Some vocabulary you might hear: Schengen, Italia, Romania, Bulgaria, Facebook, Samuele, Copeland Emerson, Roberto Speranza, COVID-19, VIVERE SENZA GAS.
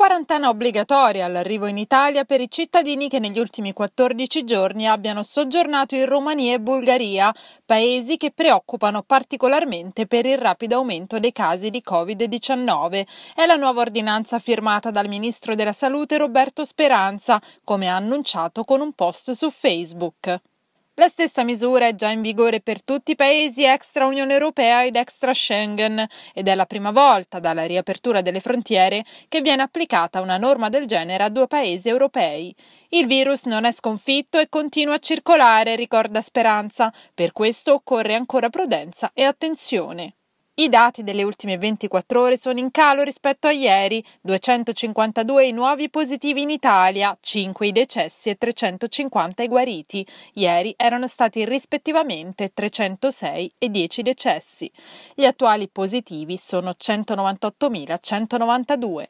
Quarantena obbligatoria all'arrivo in Italia per i cittadini che negli ultimi 14 giorni abbiano soggiornato in Romania e Bulgaria, paesi che preoccupano particolarmente per il rapido aumento dei casi di Covid-19. È la nuova ordinanza firmata dal ministro della Salute Roberto Speranza, come ha annunciato con un post su Facebook. La stessa misura è già in vigore per tutti i paesi extra Unione Europea ed extra Schengen ed è la prima volta dalla riapertura delle frontiere che viene applicata una norma del genere a due paesi europei. Il virus non è sconfitto e continua a circolare, ricorda Speranza, per questo occorre ancora prudenza e attenzione. I dati delle ultime 24 ore sono in calo rispetto a ieri, 252 i nuovi positivi in Italia, 5 i decessi e 350 i guariti. Ieri erano stati rispettivamente 306 e 10 decessi. Gli attuali positivi sono 198.192.